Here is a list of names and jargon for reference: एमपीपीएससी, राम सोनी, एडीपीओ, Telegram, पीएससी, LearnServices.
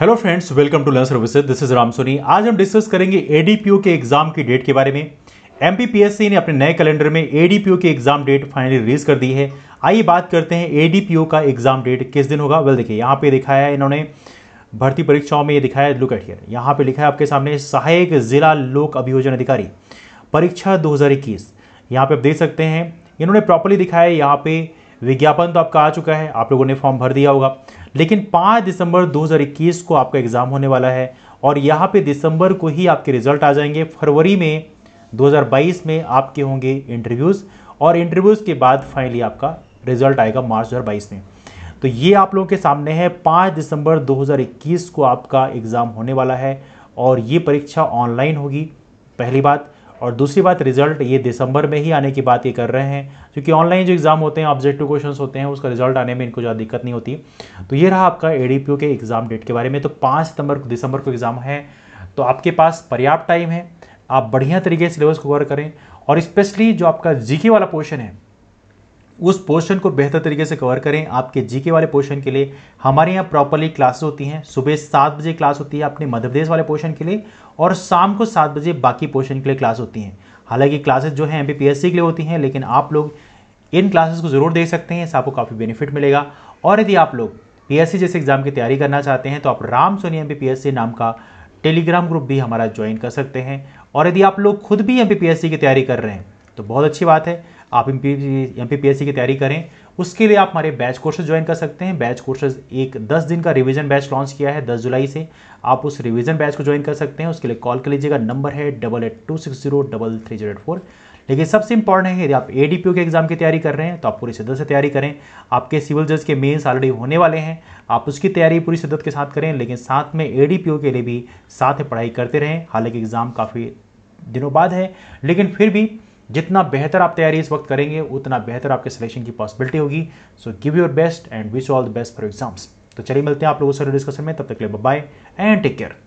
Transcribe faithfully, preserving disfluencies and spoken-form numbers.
Hello friends, welcome to learn services. This is राम सोनी। आज हम discuss करेंगे एडीपीओ के एग्जाम की डेट के बारे में। एमपीपीएससी ने अपने नए कैलेंडर में एडीपीओ की एग्जाम डेट फाइनली रिलीज कर दी है। आइए बात करते हैं एडीपीओ का एग्जाम डेट किस दिन होगा। वेल देखिए, यहाँ पे दिखाया है इन्होंने भर्ती परीक्षाओं में, ये दिखाया है, लुक एट हियर, यहाँ पे लिखा है आपके सामने सहायक जिला लोक अभियोजन अधिकारी परीक्षा दो हज़ार इक्कीस। यहाँ पे आप देख सकते हैं इन्होंने प्रॉपरली दिखाया है। यहाँ पे विज्ञापन तो आपका आ चुका है, आप लोगों ने फॉर्म भर दिया होगा, लेकिन पाँच दिसंबर दो हज़ार इक्कीस को आपका एग्ज़ाम होने वाला है और यहाँ पे दिसंबर को ही आपके रिजल्ट आ जाएंगे। फरवरी में दो हज़ार बाईस में आपके होंगे इंटरव्यूज़ और इंटरव्यूज़ के बाद फाइनली आपका रिजल्ट आएगा मार्च दो हज़ार बाईस में। तो ये आप लोगों के सामने है, पाँच दिसंबर दो हज़ार इक्कीस को आपका एग्ज़ाम होने वाला है और ये परीक्षा ऑनलाइन होगी, पहली बात। और दूसरी बात, रिजल्ट ये दिसंबर में ही आने की बात ये कर रहे हैं, क्योंकि ऑनलाइन जो एग्ज़ाम होते हैं, ऑब्जेक्टिव क्वेश्चंस होते हैं, उसका रिजल्ट आने में इनको ज़्यादा दिक्कत नहीं होती। तो ये रहा आपका एडीपीओ के एग्ज़ाम डेट के बारे में। तो पाँच सितंबर को दिसंबर को एग्ज़ाम है, तो आपके पास पर्याप्त टाइम है, आप बढ़िया तरीके से सिलेबस को कवर करें और स्पेशली जो आपका जीके वाला पोर्शन है उस पोर्शन को बेहतर तरीके से कवर करें। आपके जीके वाले पोर्शन के लिए हमारे यहाँ प्रॉपरली क्लासेस होती हैं। सुबह सात बजे क्लास होती है अपने मध्य प्रदेश वाले पोर्शन के लिए और शाम को सात बजे बाकी पोर्शन के लिए क्लास होती हैं। हालांकि क्लासेस जो हैं एमपीपीएससी के लिए होती हैं, लेकिन आप लोग इन क्लासेस को ज़रूर देख सकते हैं, इससे आपको काफ़ी बेनिफिट मिलेगा। और यदि आप लोग पीएससी जैसे एग्जाम की तैयारी करना चाहते हैं तो आप राम सोनी एमपीपीएससी नाम का टेलीग्राम ग्रुप भी हमारा ज्वाइन कर सकते हैं। और यदि आप लोग खुद भी एमपीपीएससी की तैयारी कर रहे हैं तो बहुत अच्छी बात है, आप एमपीपीएससी की तैयारी करें। उसके लिए आप हमारे बैच कोर्सेज ज्वाइन कर सकते हैं। बैच कोर्सेज एक दस दिन का रिवीजन बैच लॉन्च किया है दस जुलाई से, आप उस रिवीजन बैच को ज्वाइन कर सकते हैं। उसके लिए कॉल कर लीजिएगा, नंबर है double eight two six zero double three zero eight four. लेकिन सबसे इंपॉर्टेंट है, यदि आप एडीपीओ के एग्जाम की तैयारी कर रहे हैं तो आप पूरी शिद्दत से तैयारी करें। आपके सिविल जज के मेंस ऑलरेडी होने वाले हैं, आप उसकी तैयारी पूरी शिद्दत के साथ करें, लेकिन साथ में एडीपीओ के लिए भी साथ पढ़ाई करते रहें। हालांकि एग्ज़ाम काफ़ी दिनों बाद है, लेकिन फिर भी जितना बेहतर आप तैयारी इस वक्त करेंगे उतना बेहतर आपके सिलेक्शन की पॉसिबिलिटी होगी। So give your best and wish all the best for exams. तो चलिए मिलते हैं आप लोगों से डिस्कशन में, तब तक के लिए bye bye and take care.